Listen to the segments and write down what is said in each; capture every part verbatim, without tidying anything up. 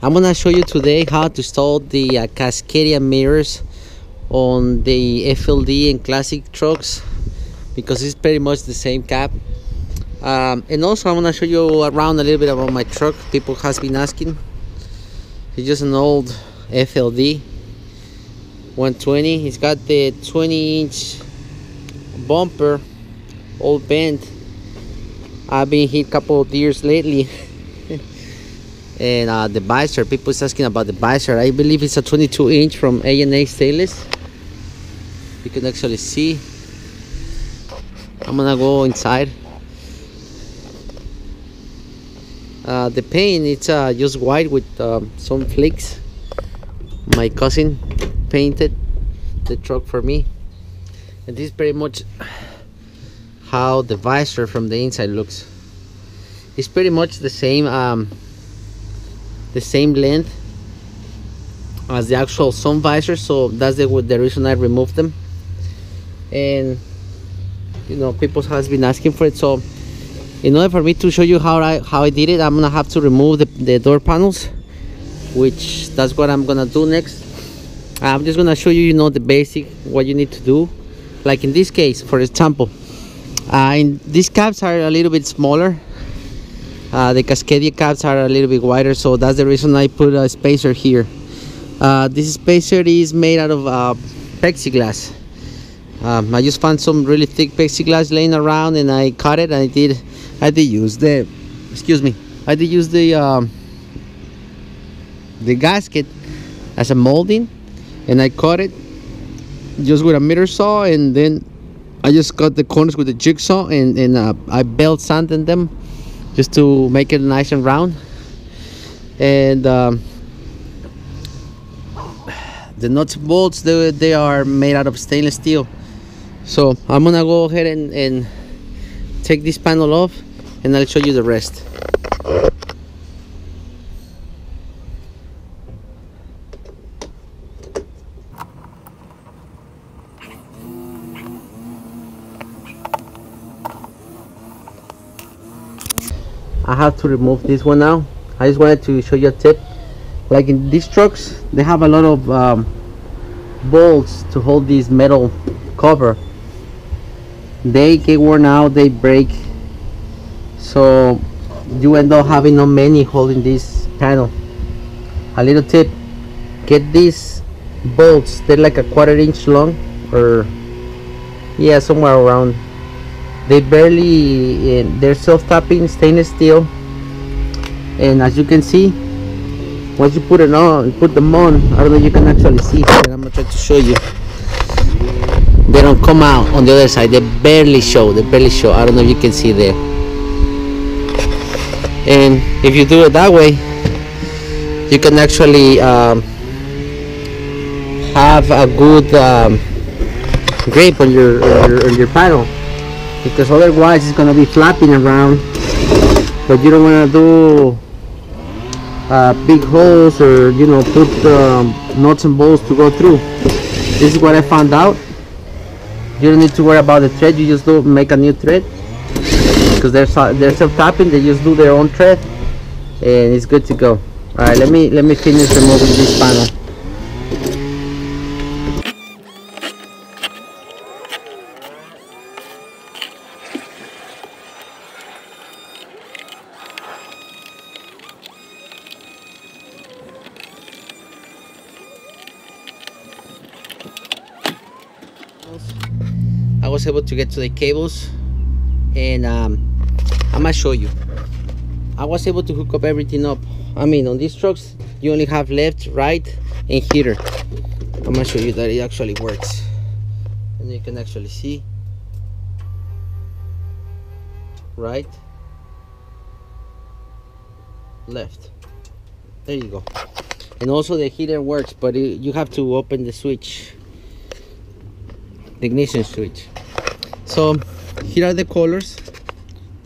I'm gonna show you today how to install the uh, Cascadia mirrors on the F L D and classic trucks, because it's pretty much the same cab. Um, and also I'm gonna show you around a little bit about my truck. People has been asking. It's just an old F L D one twenty. It's got the twenty inch bumper, all bent. I've been hit a couple of years lately. And uh, the visor, people is asking about the visor. I believe it's a twenty-two inch from A A Stainless. You can actually see. I'm gonna go inside. Uh, the paint, it's uh, just white with uh, some flakes. My cousin painted the truck for me. And this is pretty much how the visor from the inside looks. It's pretty much the same. Um, the same length as the actual sun visor, so that's the, the reason I removed them. And you know, people has been asking for it, so in order for me to show you how I how I did it, I'm gonna have to remove the, the door panels, which that's what I'm gonna do next. I'm just gonna show you, you know, the basic what you need to do. Like in this case, for example, uh, in, these cabs are a little bit smaller. Uh, the Cascadia cabs are a little bit wider, so that's the reason I put a spacer here. Uh, this spacer is made out of uh, pexiglass. Um, I just found some really thick pexiglass laying around, and I cut it. And I did, I did use the, excuse me, I did use the um, the gasket as a molding, and I cut it just with a miter saw, and then I just cut the corners with a jigsaw, and and uh, I belt sanded them, just to make it nice and round. And um, the nuts and bolts, they, they are made out of stainless steel. So I'm gonna go ahead and, and take this panel off, and I'll show you the rest. I have to remove this one now. I just wanted to show you a tip. Like in these trucks, they have a lot of um, bolts to hold this metal cover. They get worn out, they break, so you end up having not many holding this panel. A little tip: get these bolts, they're like a quarter inch long, or yeah, somewhere around. They barely, they're self-tapping stainless steel, and as you can see, once you put it on, put them on, I don't know if you can actually see here, I'm gonna try to show you. They don't come out on the other side. They barely show. They barely show. I don't know if you can see there. And if you do it that way, you can actually um, have a good um, grip on your on your, on your panel. Because otherwise it's going to be flapping around, but you don't want to do uh, big holes, or you know, put um, nuts and bolts to go through. This is what I found out. You don't need to worry about the thread. You just do make a new thread, because they're, they're self-tapping. They just do their own thread, and it's good to go. Alright, let me let me finish removing this panel. I was able to get to the cables, and um, I'm gonna show you. I was able to hook up everything up. I mean, on these trucks you only have left, right, and heater. I'm gonna show you that it actually works, and you can actually see right, left, there you go. And also the heater works, but it, you have to open the switch, the ignition switch. So here are the colors.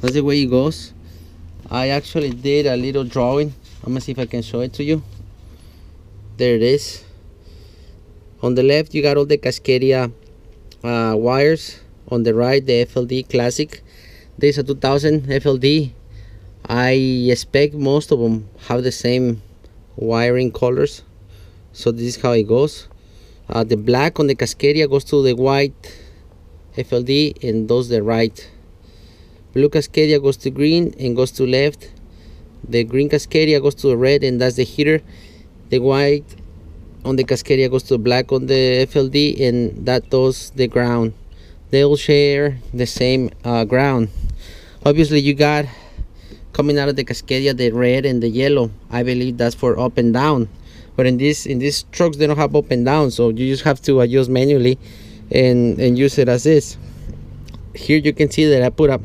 That's the way it goes. I actually did a little drawing. I'm gonna see if I can show it to you. There it is. On the left you got all the Cascadia uh, wires. On the right, the F L D classic. There's a two thousand F L D. I expect most of them have the same wiring colors. So this is how it goes. Uh, the black on the Cascadia goes to the white F L D and those the right. Blue Cascadia goes to green and goes to left. The green Cascadia goes to the red, and that's the heater. The white on the Cascadia goes to the black on the F L D, and that does the ground. They all share the same uh, ground. Obviously you got coming out of the Cascadia the red and the yellow. I believe that's for up and down, but in this in these trucks they don't have up and down, so you just have to adjust manually and and use it as is. Here you can see that I put up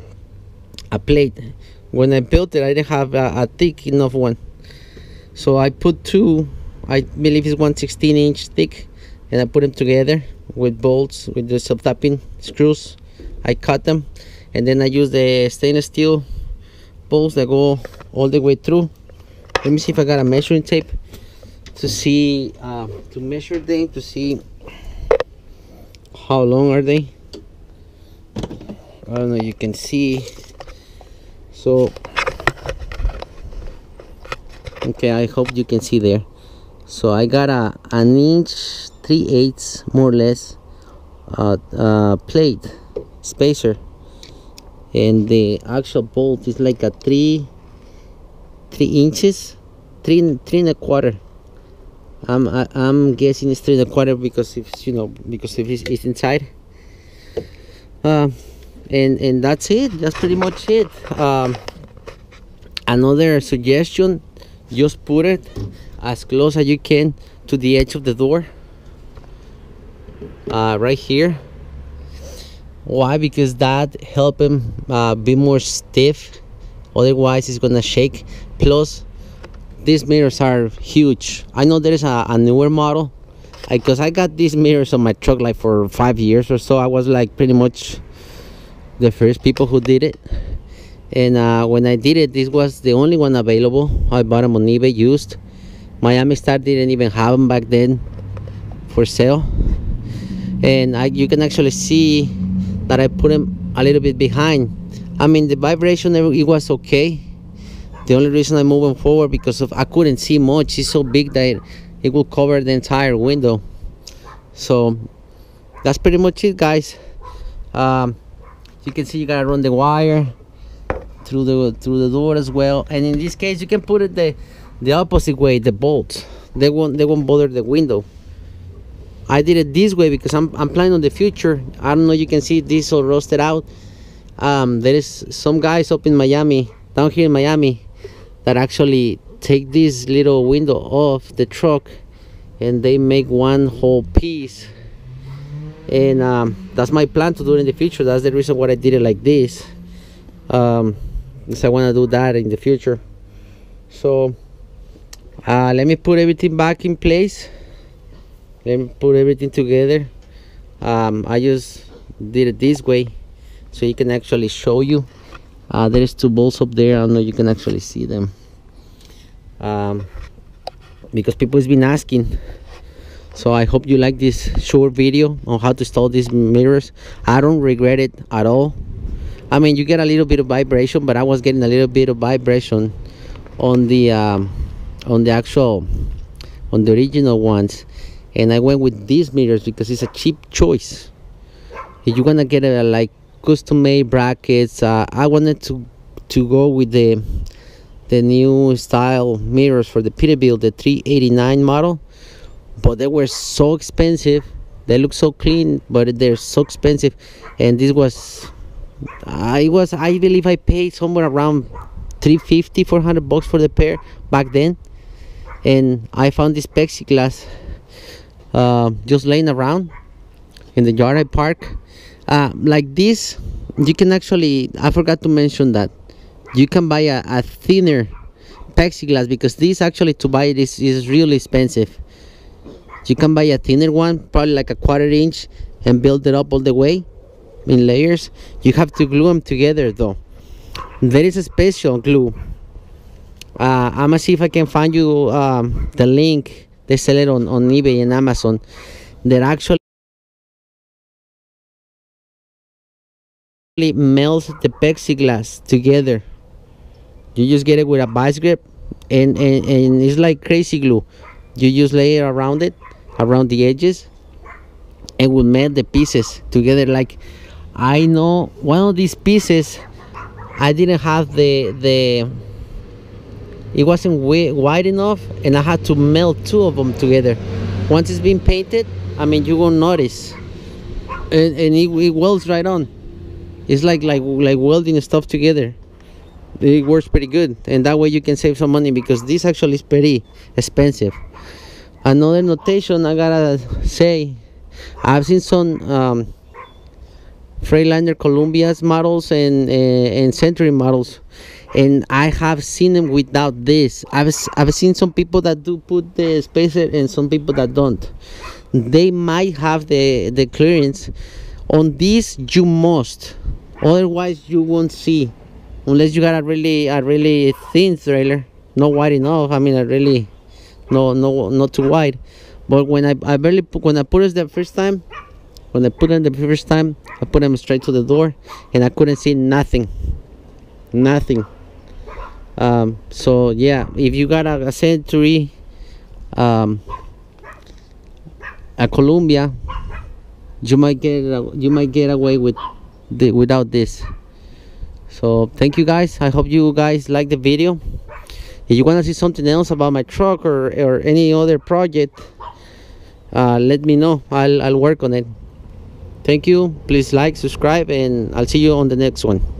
a, a plate. When I built it, I didn't have a, a thick enough one, so I put two, I believe it's one sixteenth inch thick, and I put them together with bolts, with the self-tapping screws. I cut them, and then I use the stainless steel bolts that go all the way through. Let me see if I got a measuring tape to see uh, to measure them, to see how long are they. I don't know if you can see. So okay, I hope you can see there. So I got a an inch three eighths more or less uh, uh, plate spacer, and the actual bolt is like a three three inches, three three and a quarter. I'm I, I'm guessing it's three and a quarter because it's, you know, because if it's, it's inside. Um. and and that's it. That's pretty much it. Um another suggestion, just put it as close as you can to the edge of the door, uh right here. Why? Because that help him uh, be more stiff, otherwise it's gonna shake. Plus these mirrors are huge. I know there is a, a newer model, because I, I got these mirrors on my truck like for five years or so. I was like pretty much the first people who did it, and uh, when I did it, this was the only one available. I bought them on eBay used. Miami Star didn't even have them back then for sale, and I, you can actually see that I put them a little bit behind. I mean, the vibration, it was okay. The only reason I moved them forward because of I couldn't see much. It's so big that it, it will cover the entire window. So that's pretty much it, guys. Um, You can see you gotta run the wire through the through the door as well, and in this case you can put it the the opposite way. The bolts, they won't they won't bother the window. I did it this way because I'm I'm planning on the future. I don't know. You can see this all rusted out. Um, there is some guys up in Miami, down here in Miami, that actually take this little window off the truck, and they make one whole piece. And um, that's my plan to do it in the future. That's the reason why I did it like this. Um, because I want to do that in the future. So uh, let me put everything back in place. Let me put everything together. Um, I just did it this way, so you can actually show you. Uh, there's two bolts up there. I don't know if you can actually see them. Um, because people have been asking. So I hope you like this short video on how to install these mirrors. I don't regret it at all. I mean, you get a little bit of vibration, but I was getting a little bit of vibration on the um, on the actual on the original ones, and I went with these mirrors because it's a cheap choice. If you're gonna get a, like custom-made brackets, uh, I wanted to to go with the the new style mirrors for the Peterbilt, the three eighty-nine model. But they were so expensive. They look so clean, but they're so expensive. And this was, I was, I believe I paid somewhere around three fifty, four hundred bucks for the pair back then. And I found this pexiglass uh, just laying around in the yard I park. Uh, like this, you can actually, I forgot to mention that you can buy a, a thinner pexiglass, because this actually to buy this is really expensive. You can buy a thinner one, probably like a quarter inch, and build it up all the way in layers. You have to glue them together though. There is a special glue. Uh, I'm gonna see if I can find you um, the link. They sell it on, on eBay and Amazon. They're actually melt the plexiglass together. You just get it with a vice grip and, and and it's like crazy glue. You just layer around it, around the edges, and will melt the pieces together. Like, I know one of these pieces, I didn't have the the it wasn't wide enough, and I had to melt two of them together. Once it's been painted, I mean, you won't notice, and, and it, it welds right on. It's like like like welding stuff together. It works pretty good, and that way you can save some money, because this actually is pretty expensive. Another notation I gotta say, I've seen some um, Freightliner Columbia's models and, and and Century models, and I have seen them without this. I've I've seen some people that do put the spacer and some people that don't. They might have the the clearance. On this you must, otherwise you won't see, unless you got a really a really thin trailer, not wide enough. I mean, a really no no not too wide. But when I, I barely put, when I put it the first time, when I put it the first time, I put them straight to the door, and I couldn't see nothing, nothing. Um, so yeah, if you got a, a Century, um, a Columbia, you might get you might get away with the, without this. So thank you guys. I hope you guys like the video. If you want to see something else about my truck or, or any other project, uh, let me know. I'll, I'll work on it. Thank you. Please like, subscribe, and I'll see you on the next one.